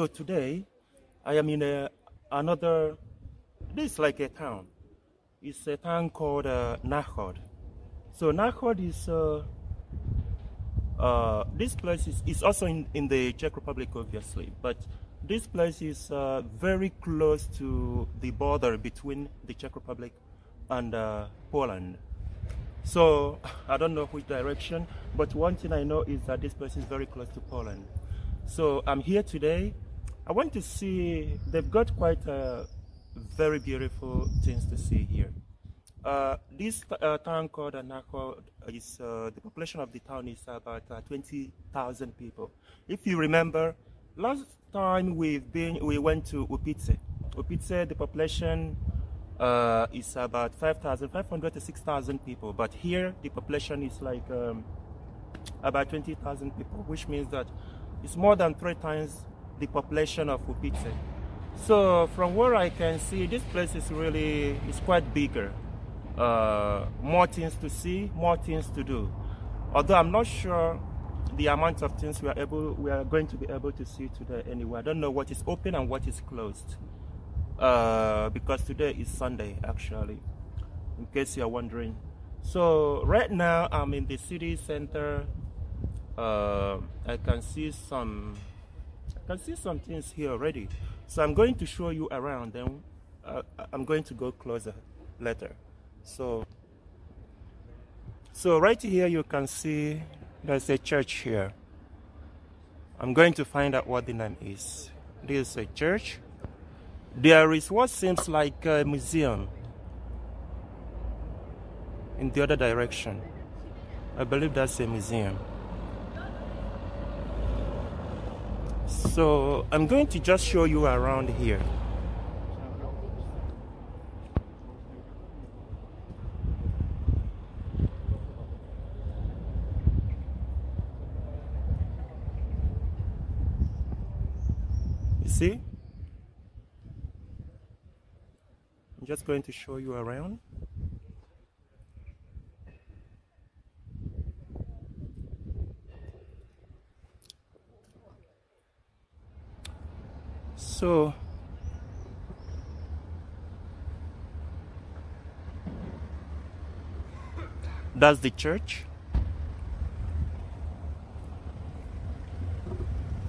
So today, I am in another, this is like a town. It's a town called Nachod. So Nachod is, this place is also in the Czech Republic, obviously, but this place is very close to the border between the Czech Republic and Poland. So I don't know which direction, but one thing I know is that this place is very close to Poland. So I'm here today. I want to see, they've got quite very beautiful things to see here. This town called Nachod is, the population of the town is about 20,000 people. If you remember, last time we went to Úpice. Úpice, the population is about 5,500 to 6,000 people, but here the population is like about 20,000 people, which means that it's more than 3 times the population of Úpice. So from where I can see, this place is really, it's quite bigger. More things to see, more things to do. Although I'm not sure the amount of things we are going to be able to see today anyway. I don't know what is open and what is closed. Because today is Sunday, actually, in case you're wondering. So right now I'm in the city center. I can see some things here already. So I'm going to show you around, then I'm going to go closer later. So right here you can see there's a church here. I'm going to find out what the name is. This is a church. There is what seems like a museum in the other direction. I believe that's a museum. So I'm going to just show you around here. See? I'm just going to show you around. So that's the church.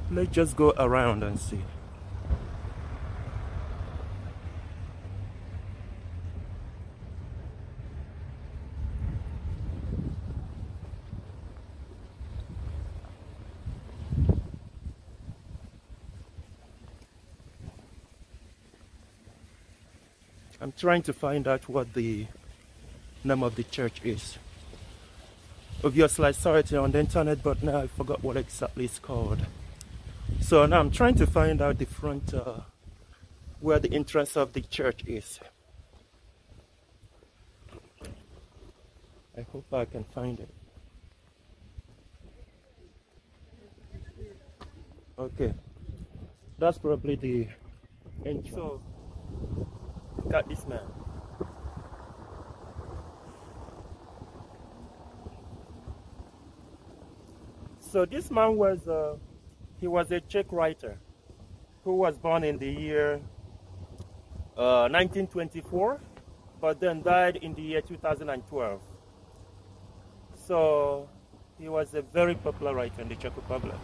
Let's just go around and see. I'm trying to find out what the name of the church is. Obviously I saw it on the internet, but now I forgot what exactly it's called. So now I'm trying to find out the front, where the entrance of the church is. I hope I can find it. Okay, that's probably the entrance. So, look at this man. So this man was he was a Czech writer who was born in the year 1924, but then died in the year 2012. So he was a very popular writer in the Czech Republic.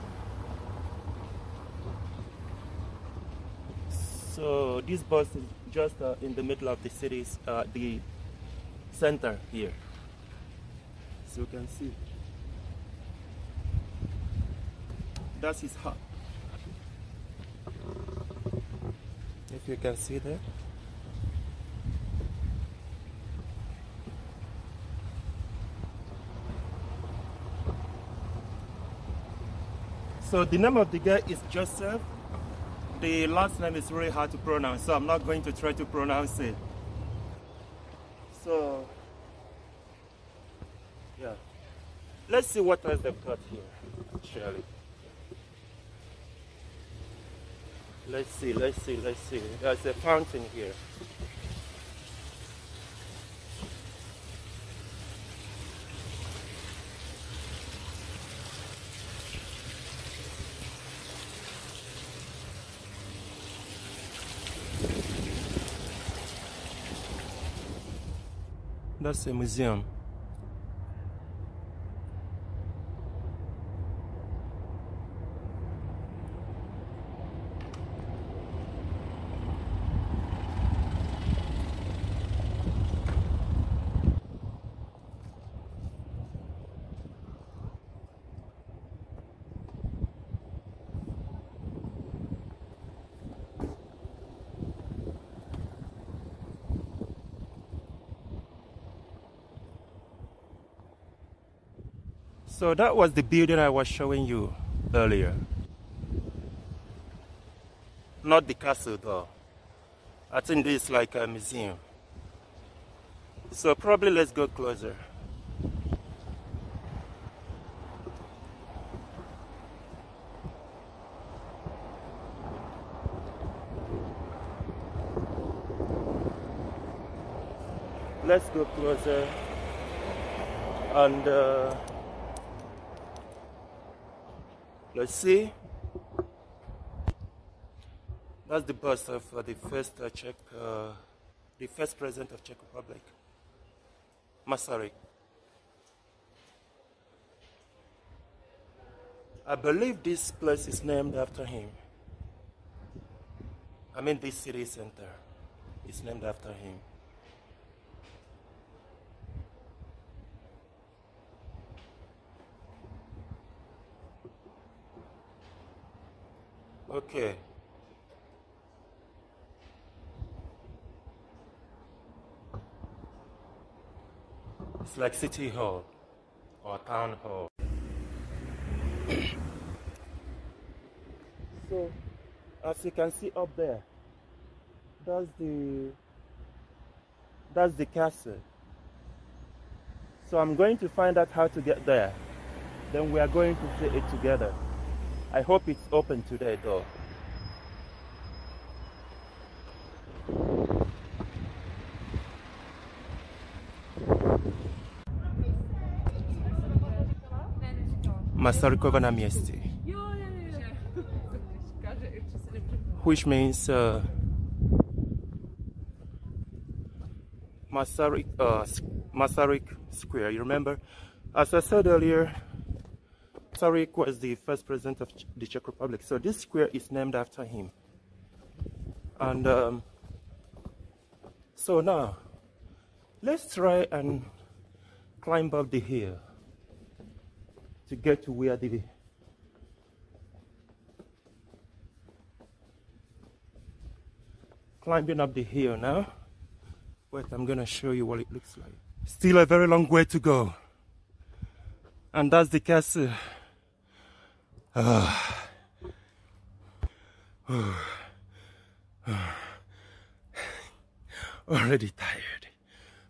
So this bus is just in the middle of the city's, the center here. So you can see. That's his hut. If you can see that. So the name of the guy is Joseph. The last name is really hard to pronounce, so I'm not going to try to pronounce it. So, yeah. Let's see what else they've got here, actually. Let's see. There's a fountain here. Государственный музей. So that was the building I was showing you earlier. Not the castle though. I think this is like a museum. So probably let's go closer. Let's go closer and let's see. That's the bust of the first president of Czech Republic, Masaryk. I believe this place is named after him. I mean, this city center is named after him. Okay. It's like City Hall or Town Hall. So, as you can see up there, that's the castle. So I'm going to find out how to get there. Then we are going to see it together. I hope it's open today though. Masarykovo Náměstí, which means Masaryk Square. You remember, as I said earlier, Masaryk was the first president of the Czech Republic, so this square is named after him. And so now, let's try and climb up the hill to get to where the climbing up the hill now. Wait, I'm gonna show you what it looks like. Still a very long way to go, and that's the castle. Already tired,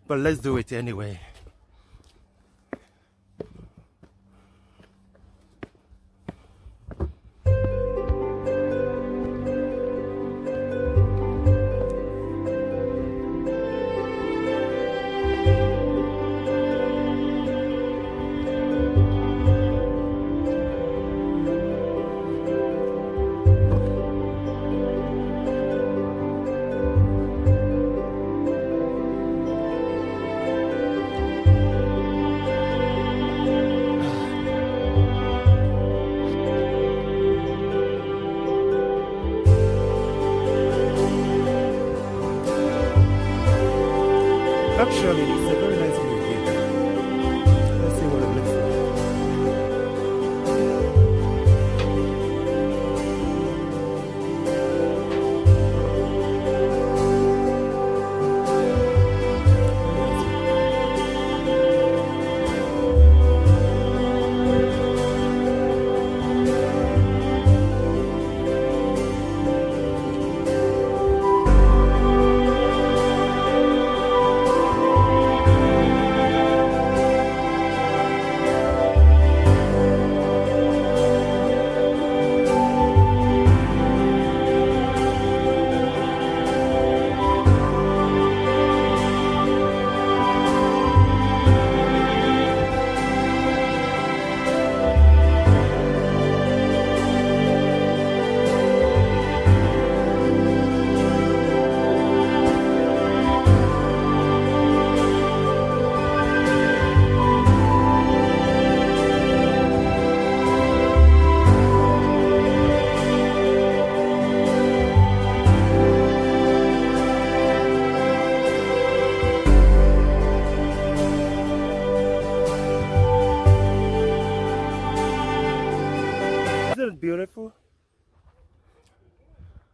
but let's do it anyway. Actually, it's a very nice view here. Let's see what it looks like.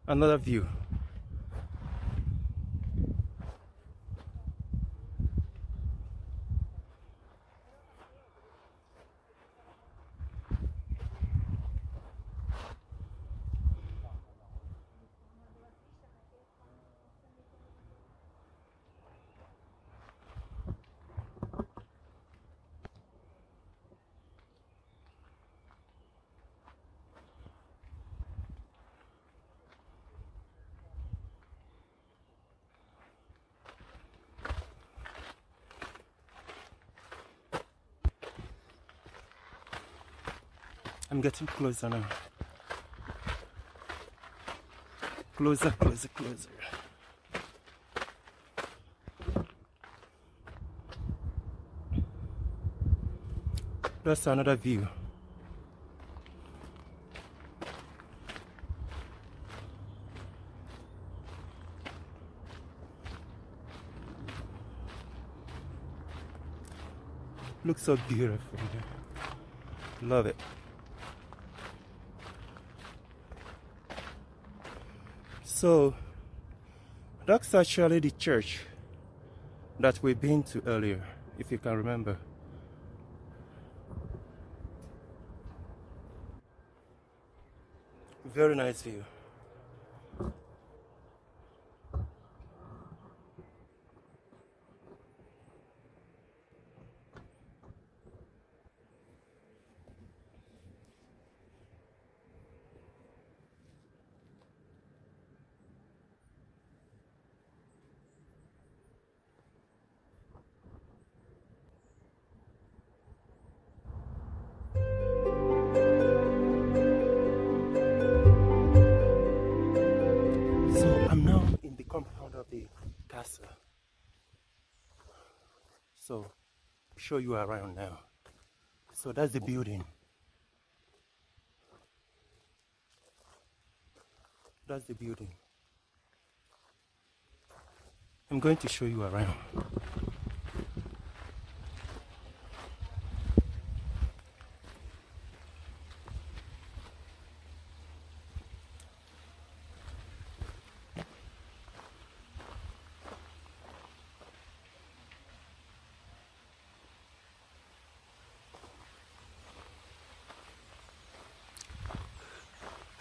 another view. I'm getting closer now. Closer, closer, closer. That's another view. Looks so beautiful. Love it. So that's actually the church that we've been to earlier, if you can remember. Very nice view. So show you around now. So that's the building. That's the building. I'm going to show you around.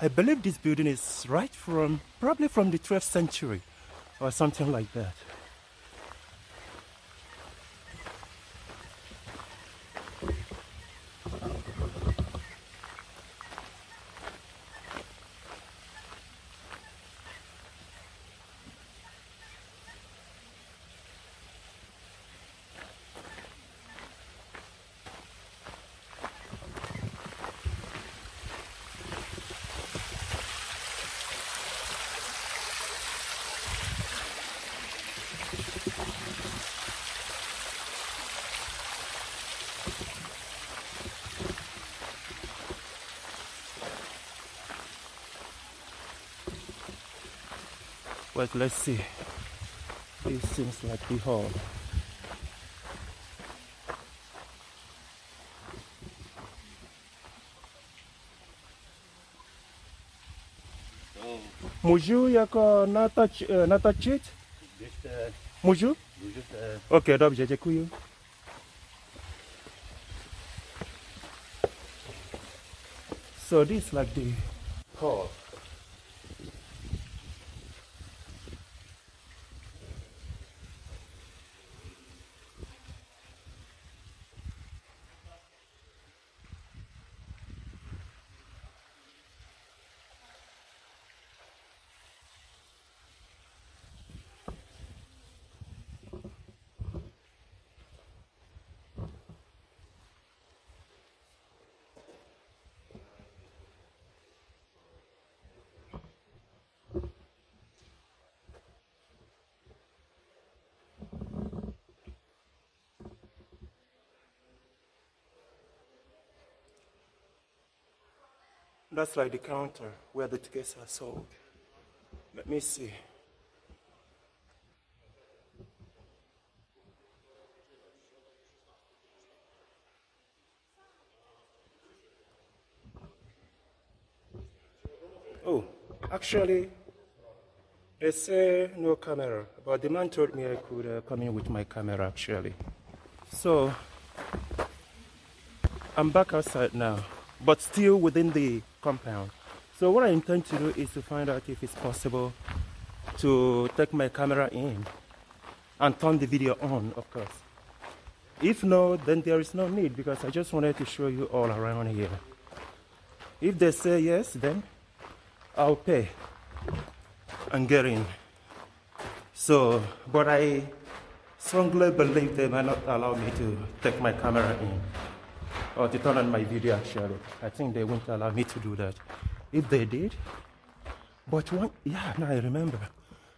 I believe this building is right from, probably from the 12th century or something like that. But let's see, this seems like the hall. Můžu jako natačit? Můžu? OK, dobře, děkuji. So this is like the hall. That's like the counter where the tickets are sold. Let me see. Oh, actually, I say no camera, but the man told me I could come in with my camera actually. So I'm back outside now, but still within the compound. So what I intend to do is to find out if it's possible to take my camera in and turn the video on, of course. If no, then there is no need, because I just wanted to show you all around here. If they say yes, then I'll pay and get in. So, but I strongly believe they might not allow me to take my camera in or to turn on my video actually. I think they won't allow me to do that. If they did, but one, yeah, now I remember.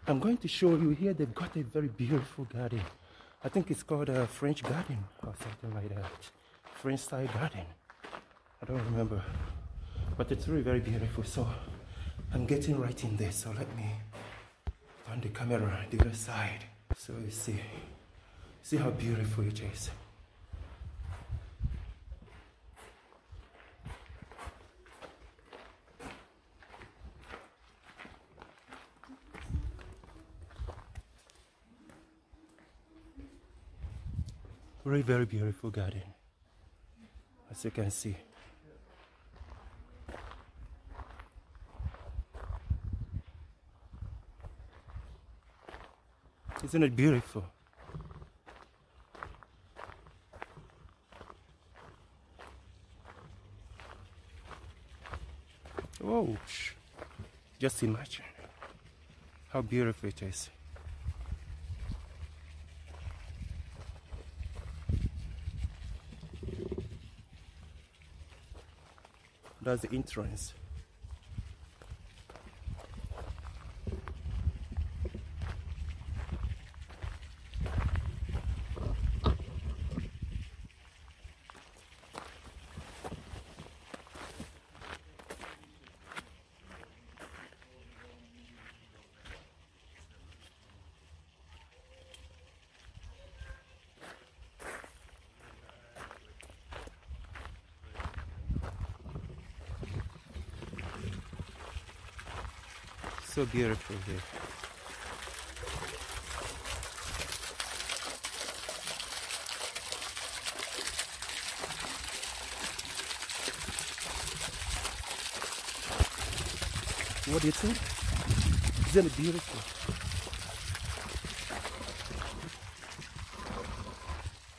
I'm going to show you here, they've got a very beautiful garden. I think it's called a French garden or something like that. French style garden. I don't remember. But it's really very beautiful. So I'm getting right in there. So let me turn the camera the other side. So you see. See how beautiful it is. Very, very beautiful garden, as you can see. Isn't it beautiful? Oh, just imagine how beautiful it is. That's the entrance. So beautiful here. What do you think? Isn't it beautiful?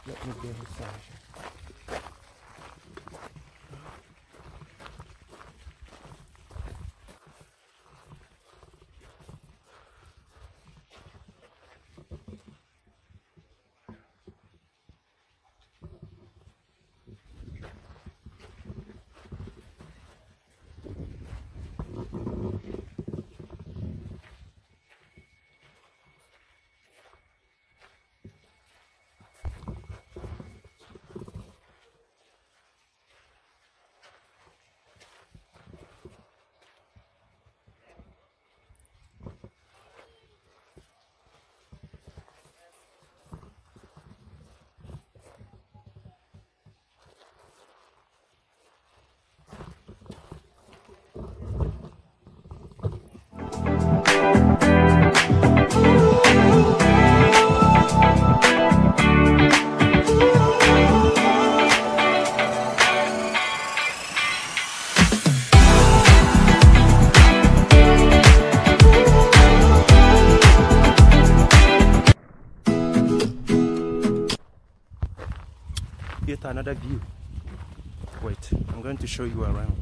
Let me go inside. Another view. Wait, I'm going to show you around.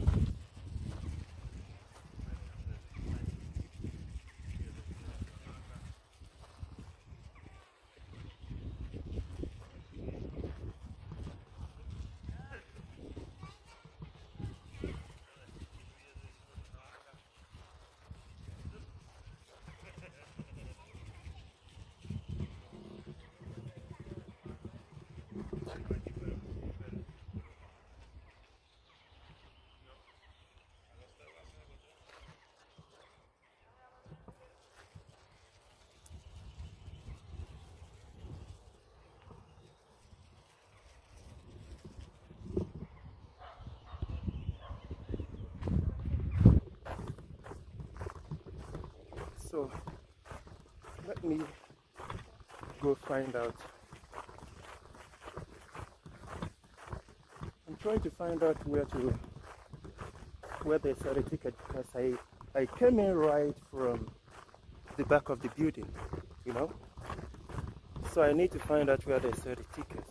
So Let me go find out. I'm trying to find out where there's a ticket, because I came in right from the back of the building, you know. So I need to find out where there's a ticket.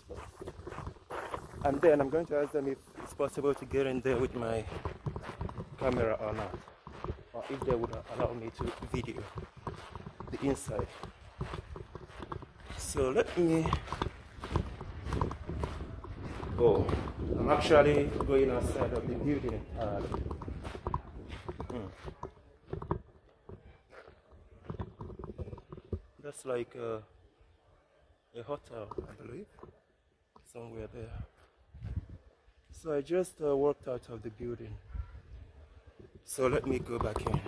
And then I'm going to ask them if it's possible to get in there with my camera or not, or if they would allow me to video the inside. So let me... Oh, I'm actually going outside of the building. That's like a hotel, I believe, somewhere there. So I just walked out of the building. So let me go back in.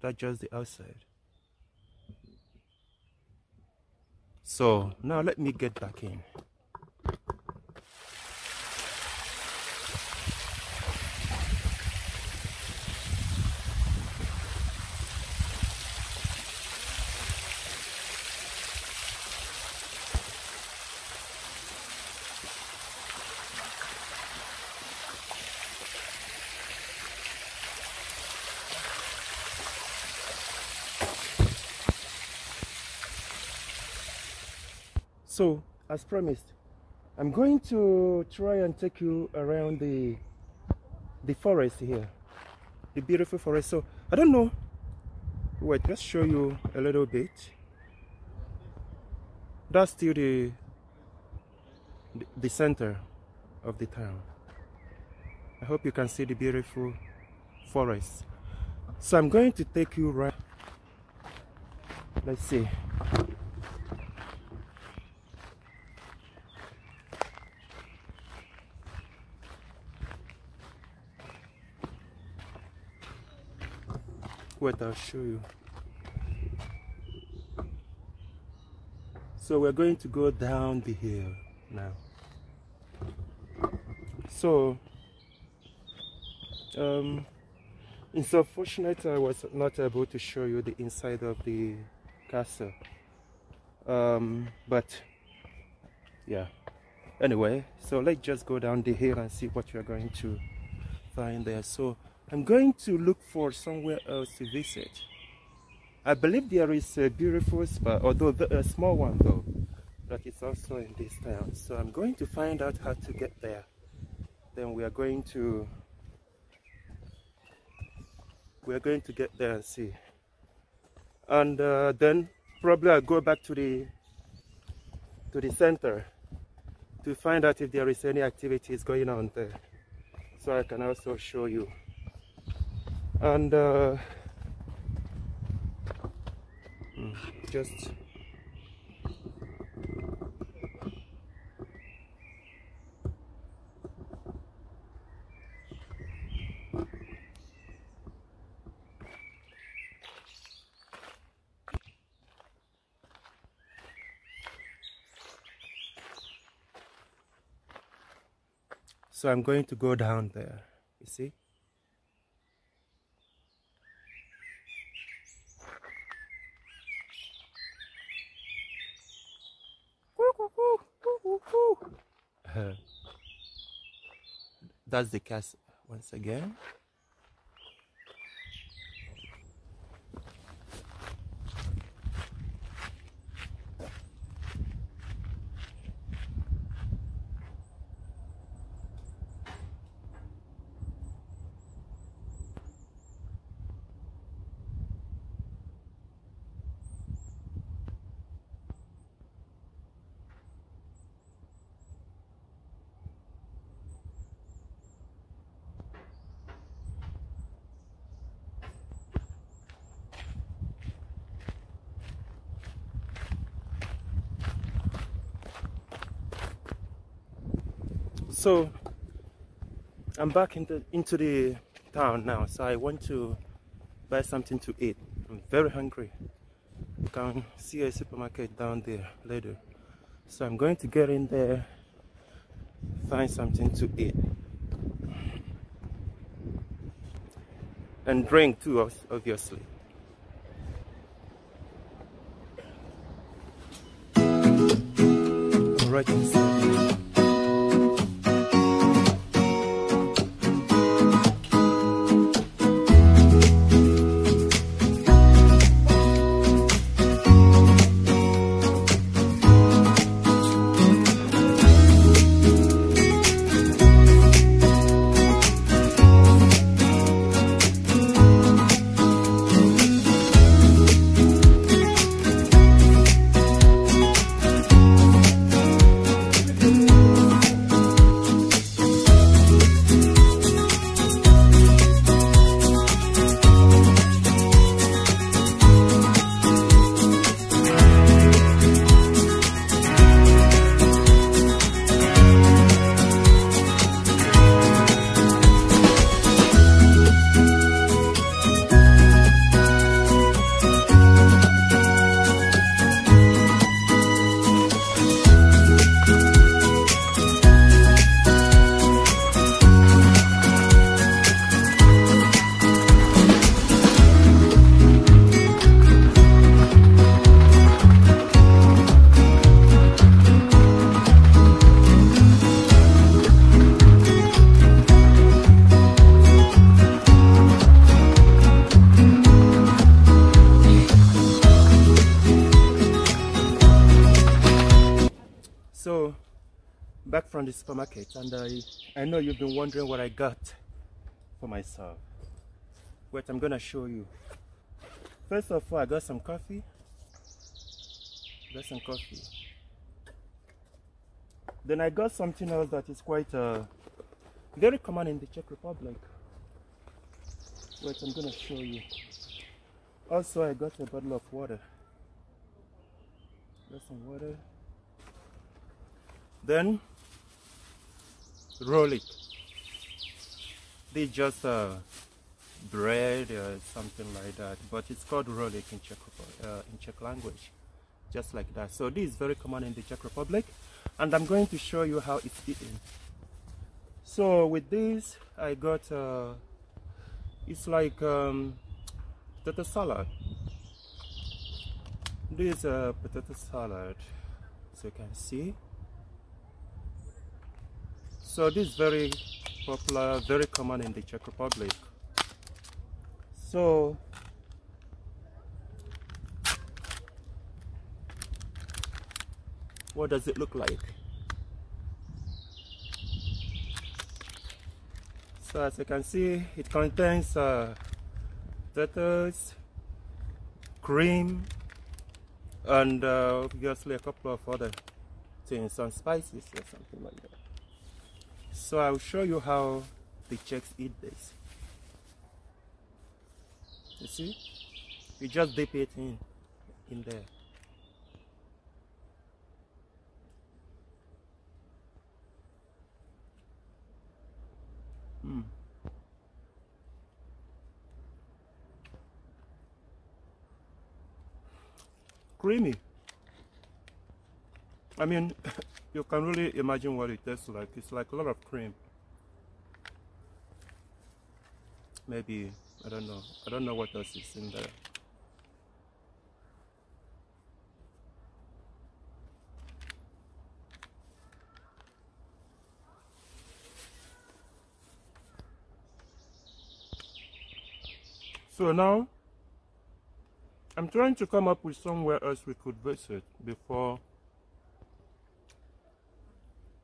That's just the outside. So now let me get back in. So, as promised, I'm going to try and take you around the forest here, the beautiful forest. So, I don't know, wait, let's show you a little bit. That's still the center of the town. I hope you can see the beautiful forest. So, I'm going to take you right, let's see. Wait, I'll show you. So we're going to go down the hill now. So it's unfortunate I was not able to show you the inside of the castle, but yeah, anyway, so let's just go down the hill and see what you're going to find there. So I'm going to look for somewhere else to visit. I believe there is a beautiful spa, although a small one though, that is also in this town. So I'm going to find out how to get there. Then we are going to get there and see. And then probably I'll go back to the center to find out if there is any activities going on there, so I can also show you. And just so I'm going to go down there, you see. her. That's the castle once again. So I'm back into the town now, so I want to buy something to eat. I'm very hungry. You can see a supermarket down there later. So I'm going to get in there, find something to eat. And drink too, obviously. Alright. So, back from the supermarket, and I know you've been wondering what I got for myself. Wait, I'm gonna show you. First of all, I got some coffee. Then I got something else that is quite very common in the Czech Republic. Wait, I'm gonna show you. Also, I got a bottle of water. Got some water. Then Rolik. They just bread or something like that, but it's called Rolik in Czech language, just like that. So this is very common in the Czech Republic, and I'm going to show you how it's eaten. So with this, I got it's like potato salad. This is a potato salad, so you can see. So this is very popular, very common in the Czech Republic. So what does it look like? So as you can see, it contains potatoes, cream, and obviously a couple of other things, some spices or something like that. So I'll show you how the Czechs eat this. You see? You just dip it in there. Creamy. I mean, you can really imagine what it tastes like. It's like a lot of cream. Maybe, I don't know. I don't know what else is in there. So now, I'm trying to come up with somewhere else we could visit before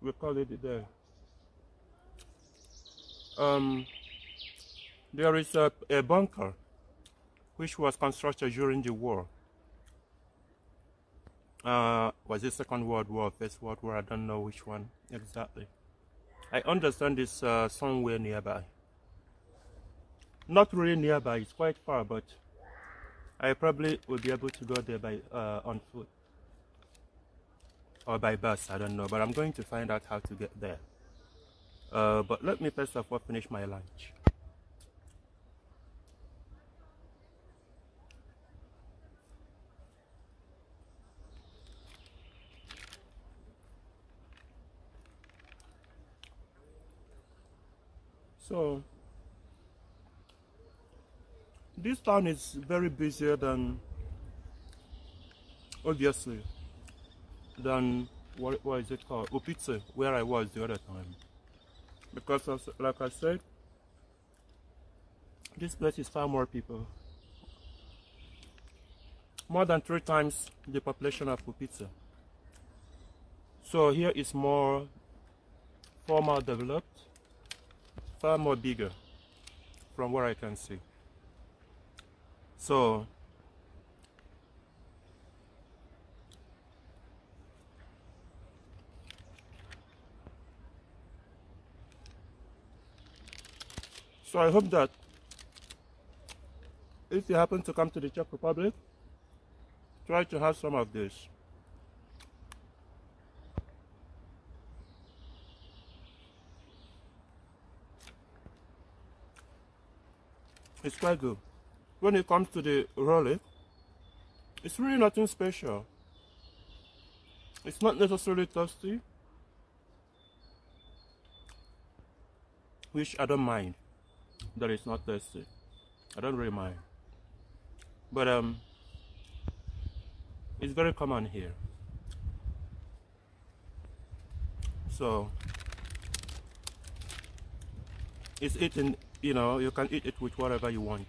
we call it a day. There is a bunker which was constructed during the war. Was it Second World War, First World War? I don't know which one exactly. I understand it's somewhere nearby. Not really nearby, it's quite far, but I probably will be able to go there by on foot or by bus, I don't know, but I'm going to find out how to get there. But let me first of all finish my lunch. So this town is very busier than, obviously, than what is it called, Úpice, where I was the other time, because of, like I said, this place is far more people, more than 3 times the population of Úpice. So here is more formal developed, far more bigger, from what I can see. So I hope that if you happen to come to the Czech Republic, try to have some of this. It's quite good. When it comes to the Rolik, it's really nothing special. It's not necessarily tasty, which I don't mind. That it's not tasty, I don't really mind. But it's very common here. So it's eaten. You know, you can eat it with whatever you want.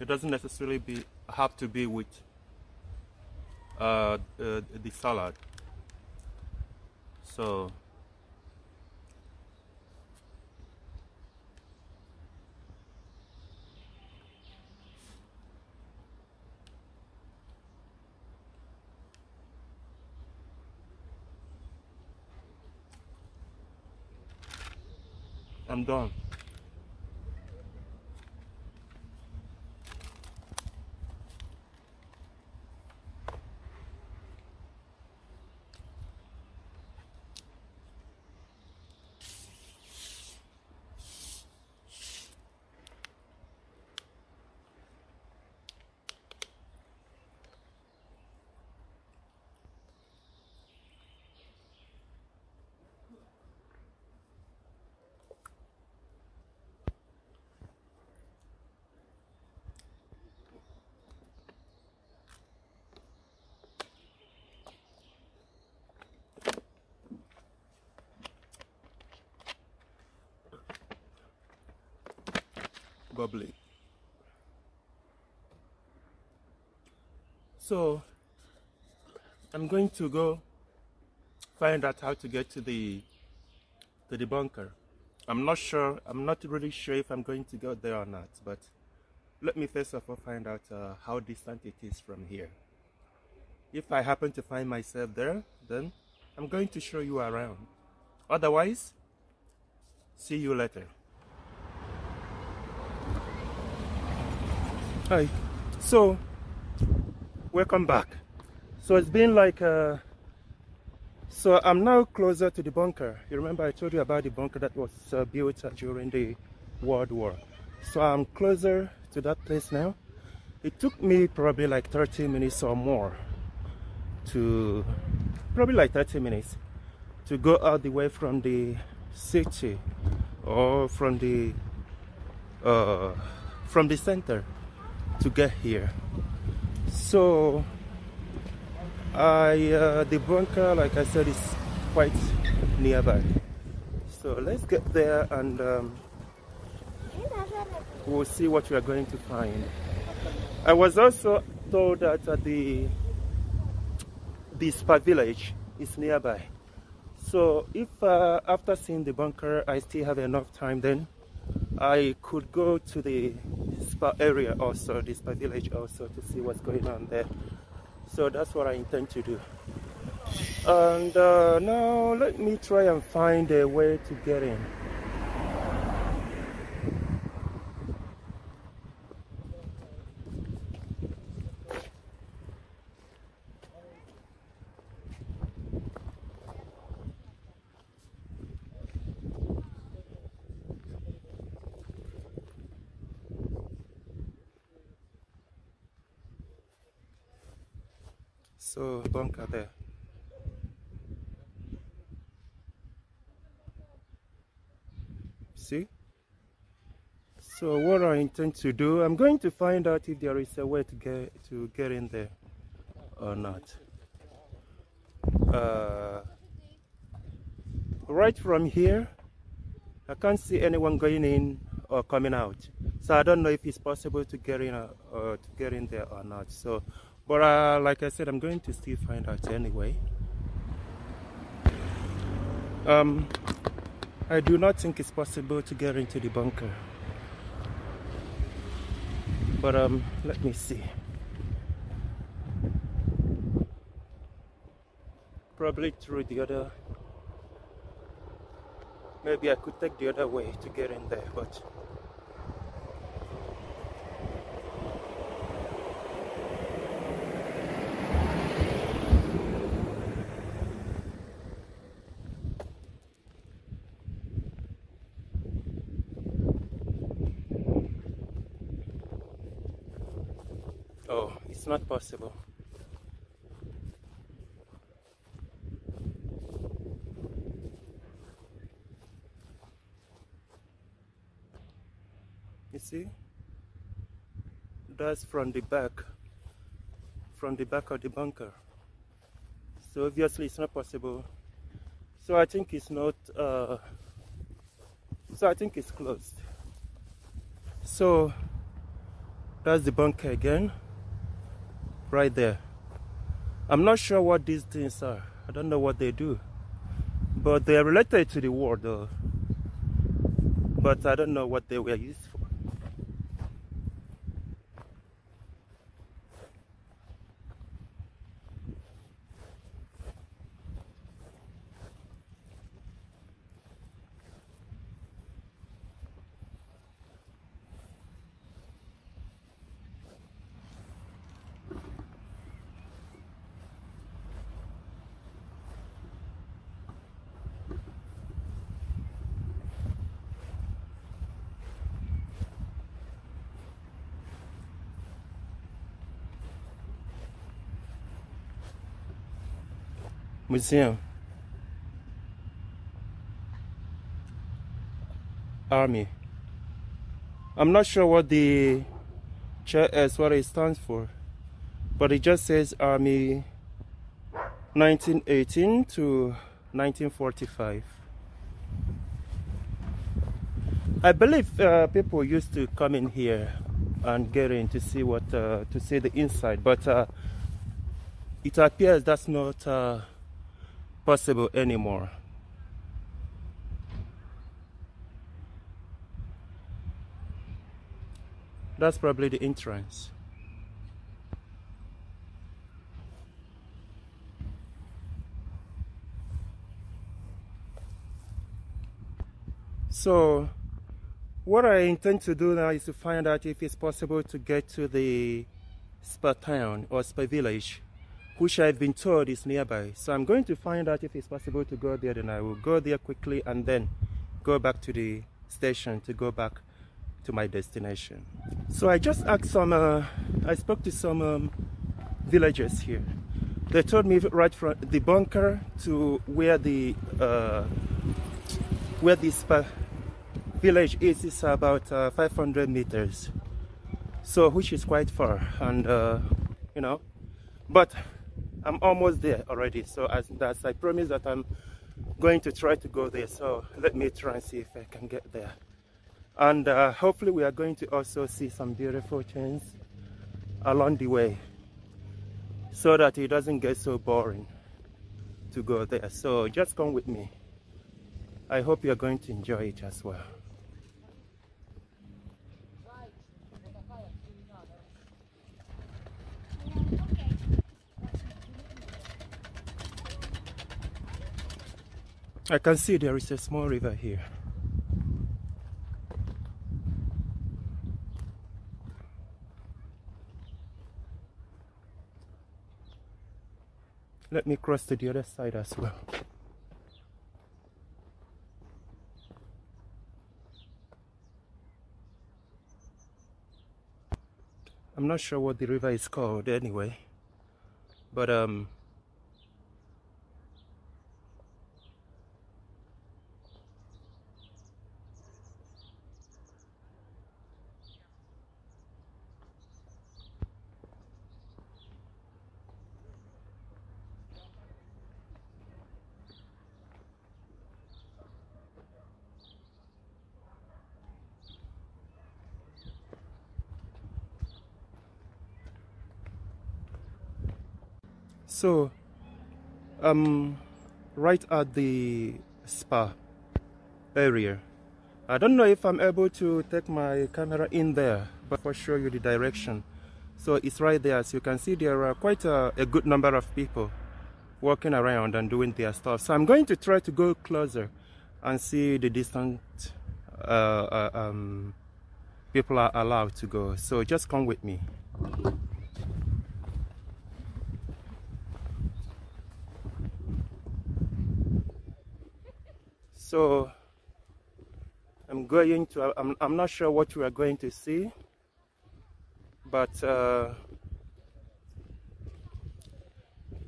It doesn't necessarily have to be with the salad. So I'm done. Bubbly. So I'm going to go find out how to get to the bunker. I'm not sure, I'm not really sure if I'm going to go there or not, but let me first of all find out how distant it is from here. If I happen to find myself there, then I'm going to show you around. Otherwise, see you later. Hi, so welcome back. So it's been like so I'm now closer to the bunker. You remember I told you about the bunker that was built during the World War. So I'm closer to that place now. It took me probably like 30 minutes or more to go out the way from the city or from the center to get here. So the bunker, like I said, is quite nearby, so let's get there and we'll see what we are going to find. I was also told that the spa village is nearby. So if after seeing the bunker I still have enough time, then I could go to the spa area also, the spa village also, to see what's going on there. So that's what I intend to do. And now let me try and find a way to get in. So bunker there. See? So what I intend to do, I'm going to find out if there is a way to get in there or not. Right from here, I can't see anyone going in or coming out. So I don't know if it's possible to get in or to get in there or not. So. But like I said, I'm going to still find out anyway. I do not think it's possible to get into the bunker. But let me see. Probably through the other... Maybe I could take the other way to get in there, but... It's not possible. You see? That's from the back of the bunker. So obviously it's not possible. So I think it's not, so I think it's closed. So that's the bunker again. Right there. I'm not sure what these things are. I don't know what they do, but they are related to the war though. But I don't know what they were used for. Museum, Army. I'm not sure what the what it stands for, but it just says Army 1918 to 1945. I believe people used to come in here and get in to see what to see the inside, but it appears that's not possible anymore. That's probably the entrance. So what I intend to do now is to find out if it's possible to get to the spa town or spa village, which I've been told is nearby. So I'm going to find out if it's possible to go there, then I will go there quickly and then go back to the station to go back to my destination. So I just asked some, I spoke to some villagers here. They told me right from the bunker to where this village is about 500 meters. So, which is quite far, and you know, but I'm almost there already, so as I promised that I'm going to try to go there, so let me try and see if I can get there. And hopefully we are going to also see some beautiful things along the way, so that it doesn't get so boring to go there. So just come with me. I hope you're going to enjoy it as well. I can see there is a small river here. Let me cross to the other side as well. I'm not sure what the river is called anyway, but so right at the spa area. I don't know if I'm able to take my camera in there, but I'll show you the direction. So it's right there. As you can see, there are quite a good number of people walking around and doing their stuff. So I'm going to try to go closer and see the distant people are allowed to go. So just come with me. So I'm not sure what you are going to see, but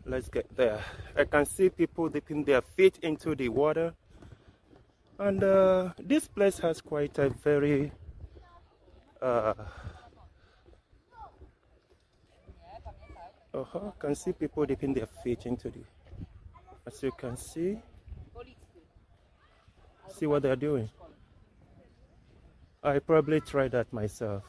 let's get there. I can see people dipping their feet into the water, and this place has quite a very I can see people dipping their feet into the, as you can see. See what they're doing. I probably tried that myself.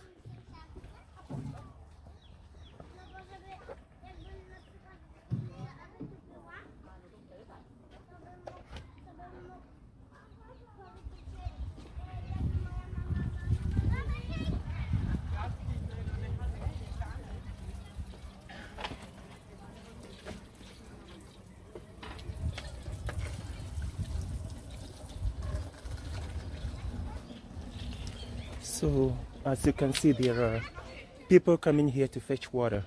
So as you can see, there are people coming here to fetch water,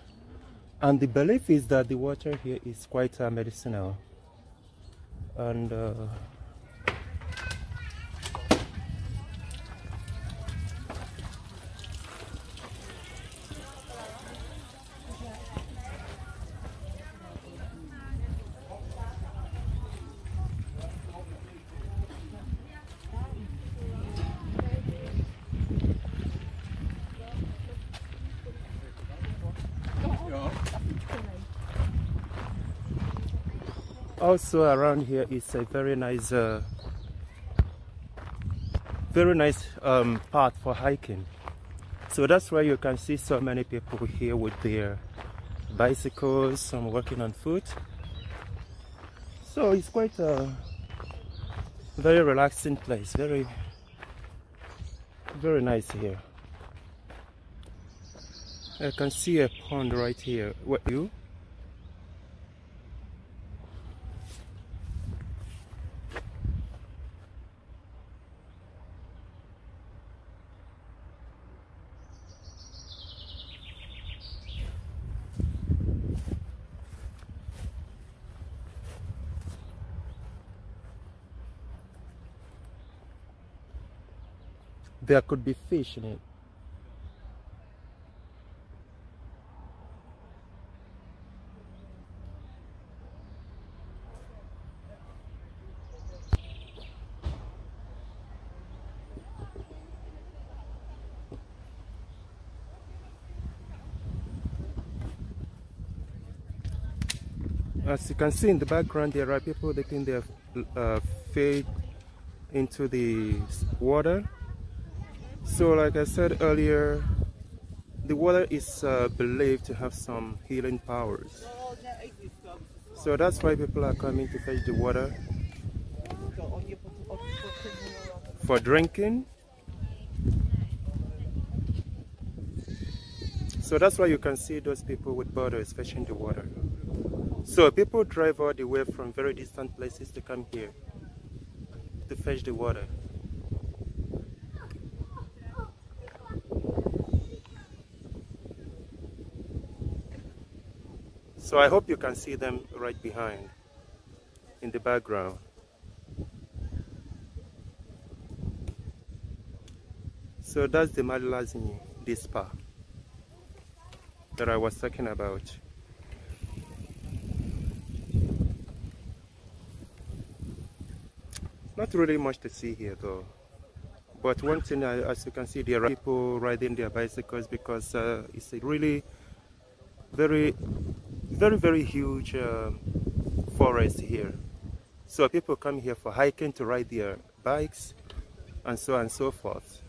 and the belief is that the water here is quite medicinal, and also around here is a very nice path for hiking. So that's why you can see so many people here with their bicycles, some walking on foot. So it's quite a very relaxing place, very nice here. I can see a pond right here. What you? There could be fish in it. As you can see in the background, there are people dipping their feet into the water. So like I said earlier, The water is believed to have some healing powers. So that's why people are coming to fetch the water for drinking. So that's why you can see those people with bottles fetching the water. So people drive all the way from very distant places to come here to fetch the water. So I hope you can see them right behind, in the background. So that's the Malazny, this spa that I was talking about. Not really much to see here though. But one thing, as you can see, there are people riding their bicycles because it's a really very, very huge forest here. So people come here for hiking, to ride their bikes, and so forth.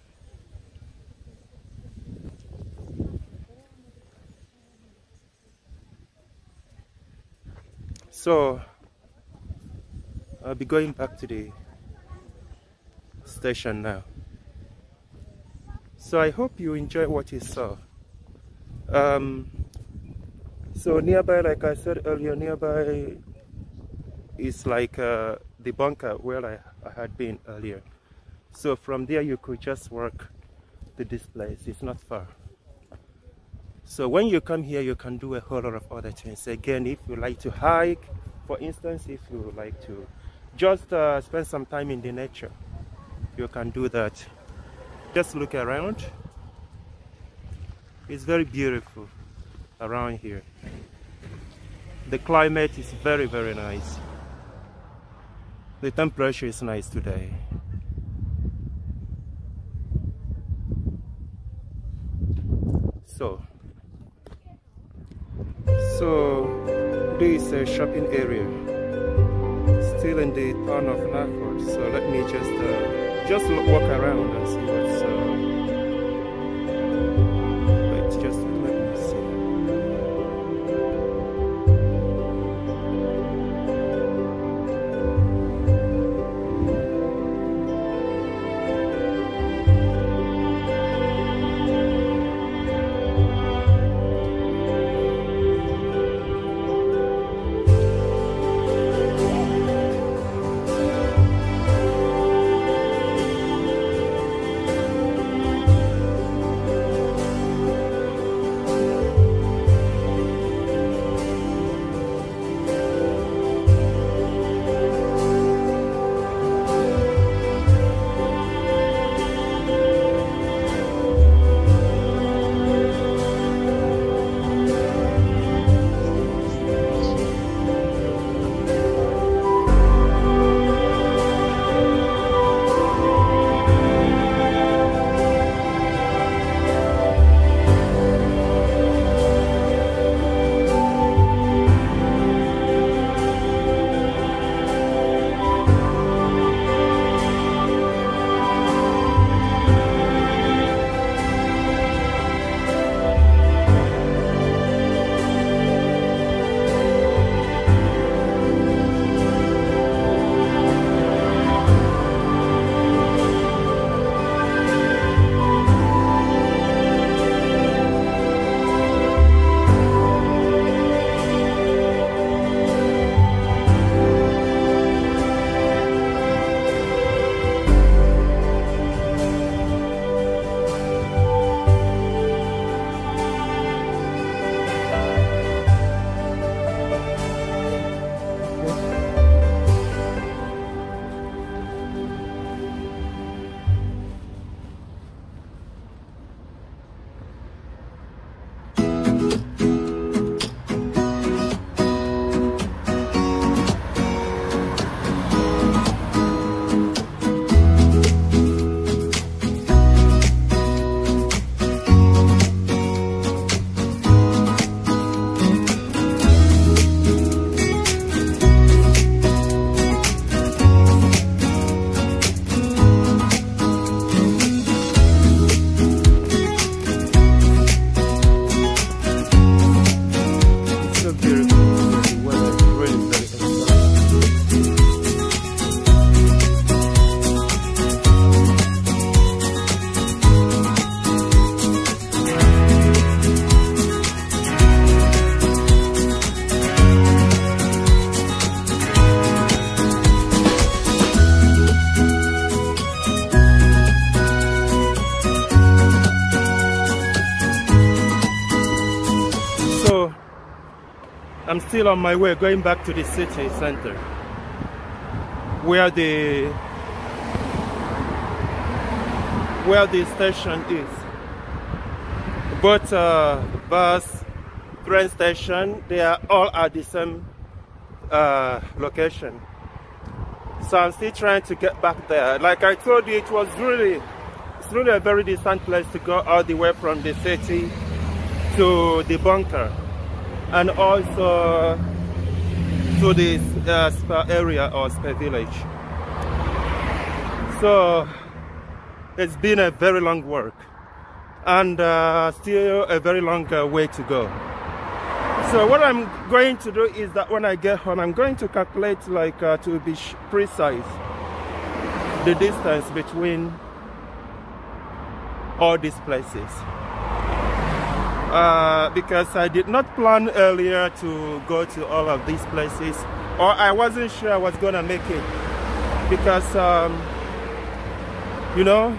So I'll be going back to the station now. So I hope you enjoy what you saw. So nearby, like I said earlier, nearby is like the bunker where I had been earlier. So from there you could just walk to this place, it's not far. So when you come here, you can do a whole lot of other things. Again, if you like to hike, for instance, if you like to just spend some time in the nature, you can do that. Just look around, it's very beautiful. Around here the climate is very, very nice. The temperature is nice today. So this is a shopping area still in the town of Nachod. So let me just walk around and see what's So I'm still on my way going back to the city center where the station is. Both bus, train station, they are all at the same location. So I'm still trying to get back there. Like I told you, it was really a very distant place to go all the way from the city to the bunker, and also to this spa area or spa village. So it's been a very long work, and still a very long way to go. So what I'm going to do is that when I get home, I'm going to calculate, like to be precise, the distance between all these places, because I did not plan earlier to go to all of these places, or I wasn't sure I was gonna make it, because you know,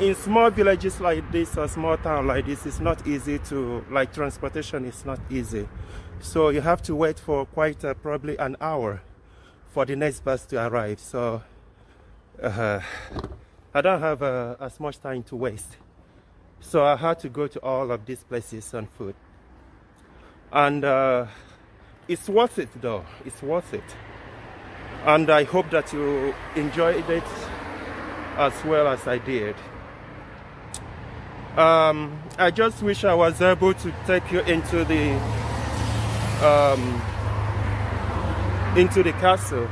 in small villages like this or small town like this, it's not easy to, like, transportation is not easy. So you have to wait for quite probably an hour for the next bus to arrive. So I don't have as much time to waste, so I had to go to all of these places on foot. And it's worth it, though. It's worth it, and I hope that you enjoyed it as well as I did. I just wish I was able to take you into the castle,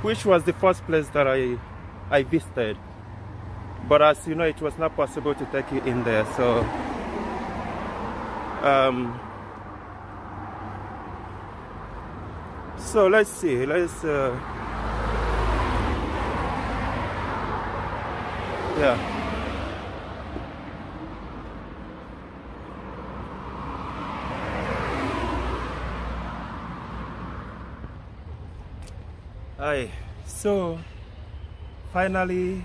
which was the first place that I visited, but as you know, it was not possible to take you in there. So let's see, yeah. Aye, so finally,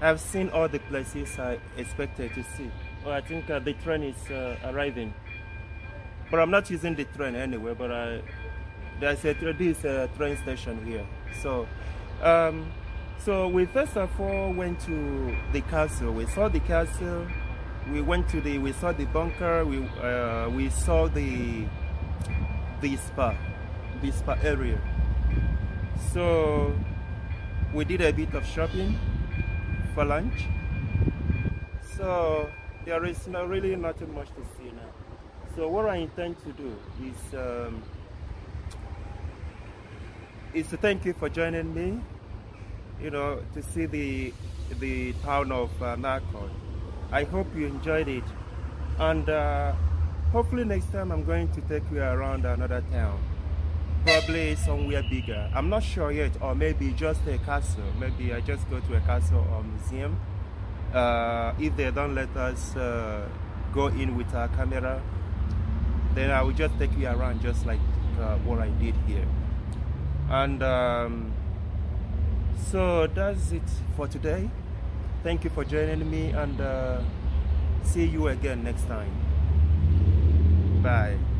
I've seen all the places I expected to see. Well, I think the train is arriving, but I'm not using the train anyway. But there's a train station here. So, we first of all went to the castle. We saw the castle. We saw the bunker. We saw the spa area. So we did a bit of shopping for lunch. So there is really nothing much to see now. So what I intend to do is to thank you for joining me, you know, to see the town of Nachod. I hope you enjoyed it, and hopefully next time I'm going to take you around another town. Probably somewhere bigger. I'm not sure yet, or maybe just a castle. Maybe I just go to a castle or museum. If they don't let us go in with our camera, then I will just take you around, just like what I did here. And so that's it for today. Thank you for joining me, and see you again next time. Bye.